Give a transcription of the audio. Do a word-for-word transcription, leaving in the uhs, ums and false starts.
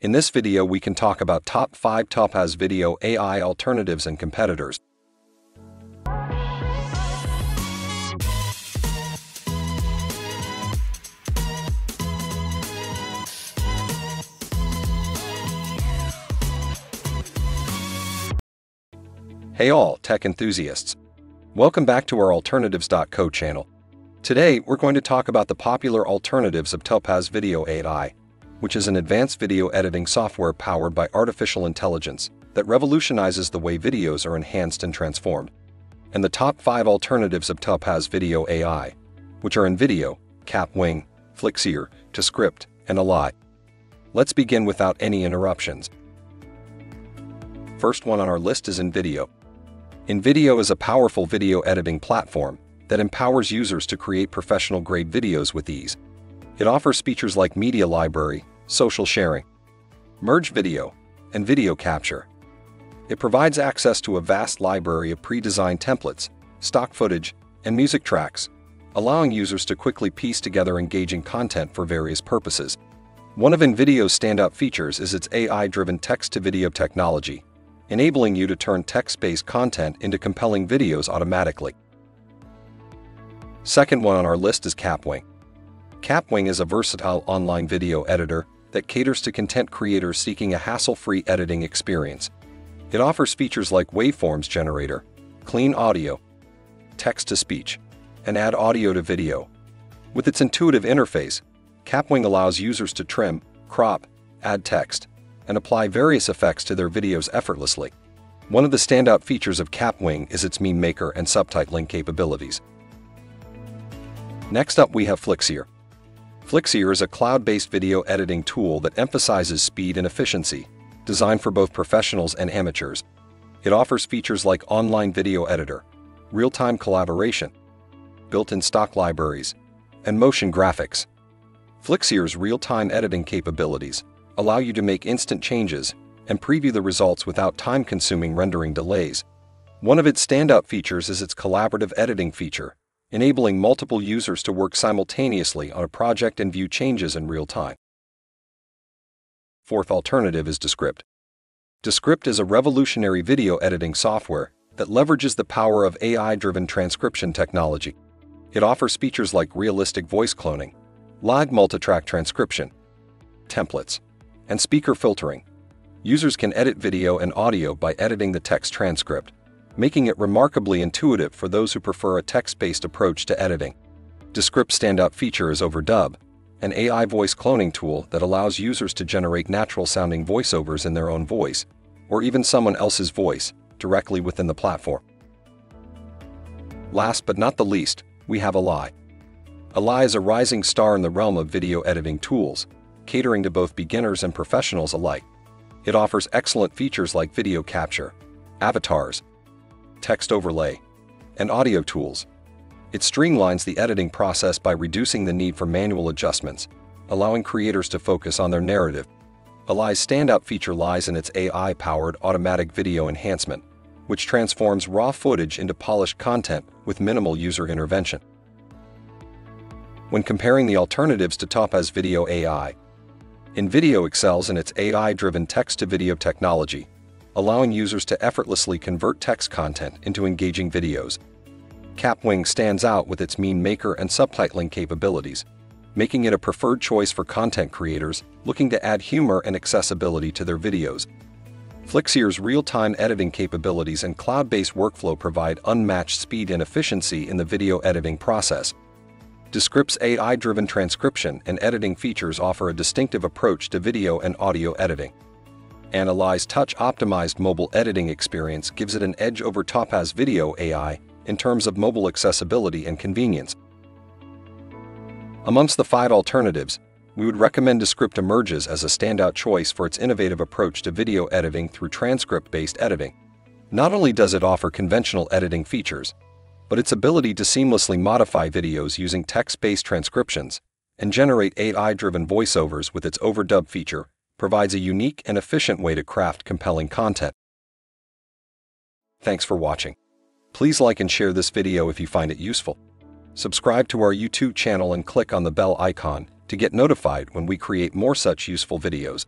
In this video, we can talk about top five Topaz Video A I alternatives and competitors. Hey all, tech enthusiasts. Welcome back to our Alternatives dot co channel. Today, we're going to talk about the popular alternatives of Topaz Video A I, which is an advanced video editing software powered by artificial intelligence that revolutionizes the way videos are enhanced and transformed. And the top five alternatives of Topaz Video A I, which are InVideo, Kapwing, Flixier, Descript, and Elai. Let's begin without any interruptions. First one on our list is InVideo. InVideo is a powerful video editing platform that empowers users to create professional-grade videos with ease. It offers features like media library, social sharing, merge video, and video capture. It provides access to a vast library of pre-designed templates, stock footage, and music tracks, allowing users to quickly piece together engaging content for various purposes. One of InVideo's standout features is its A I-driven text-to-video technology, enabling you to turn text-based content into compelling videos automatically. Second one on our list is Kapwing. Kapwing is a versatile online video editor that caters to content creators seeking a hassle-free editing experience. It offers features like waveforms generator, clean audio, text-to-speech, and add audio to video. With its intuitive interface, Kapwing allows users to trim, crop, add text, and apply various effects to their videos effortlessly. One of the standout features of Kapwing is its meme maker and subtitling capabilities. Next up, we have Flixier. Flixier is a cloud-based video editing tool that emphasizes speed and efficiency, designed for both professionals and amateurs. It offers features like online video editor, real-time collaboration, built-in stock libraries, and motion graphics. Flixier's real-time editing capabilities allow you to make instant changes and preview the results without time-consuming rendering delays. One of its standout features is its collaborative editing feature, enabling multiple users to work simultaneously on a project and view changes in real time. Fourth alternative is Descript. Descript is a revolutionary video editing software that leverages the power of A I-driven transcription technology. It offers features like realistic voice cloning, live multitrack transcription, templates, and speaker filtering. Users can edit video and audio by editing the text transcript, making it remarkably intuitive for those who prefer a text-based approach to editing. Descript's standout feature is Overdub, an A I voice cloning tool that allows users to generate natural-sounding voiceovers in their own voice, or even someone else's voice, directly within the platform. Last but not the least, we have Elai. Elai is a rising star in the realm of video editing tools, catering to both beginners and professionals alike. It offers excellent features like video capture, avatars, text overlay, and audio tools. It streamlines the editing process by reducing the need for manual adjustments, allowing creators to focus on their narrative. Elai's standout feature lies in its A I-powered automatic video enhancement, which transforms raw footage into polished content with minimal user intervention. When comparing the alternatives to Topaz Video A I, InVideo excels in its A I-driven text-to-video technology, allowing users to effortlessly convert text content into engaging videos. Kapwing stands out with its meme maker and subtitling capabilities, making it a preferred choice for content creators looking to add humor and accessibility to their videos. Flixier's real-time editing capabilities and cloud-based workflow provide unmatched speed and efficiency in the video editing process. Descript's A I-driven transcription and editing features offer a distinctive approach to video and audio editing. And Elai's touch-optimized mobile editing experience gives it an edge over Topaz Video A I in terms of mobile accessibility and convenience. Amongst the five alternatives, we would recommend Descript emerges as a standout choice for its innovative approach to video editing through transcript-based editing. Not only does it offer conventional editing features, but its ability to seamlessly modify videos using text-based transcriptions and generate A I-driven voiceovers with its overdub feature provides a unique and efficient way to craft compelling content. Thanks for watching. Please like and share this video if you find it useful. Subscribe to our YouTube channel and click on the bell icon to get notified when we create more such useful videos.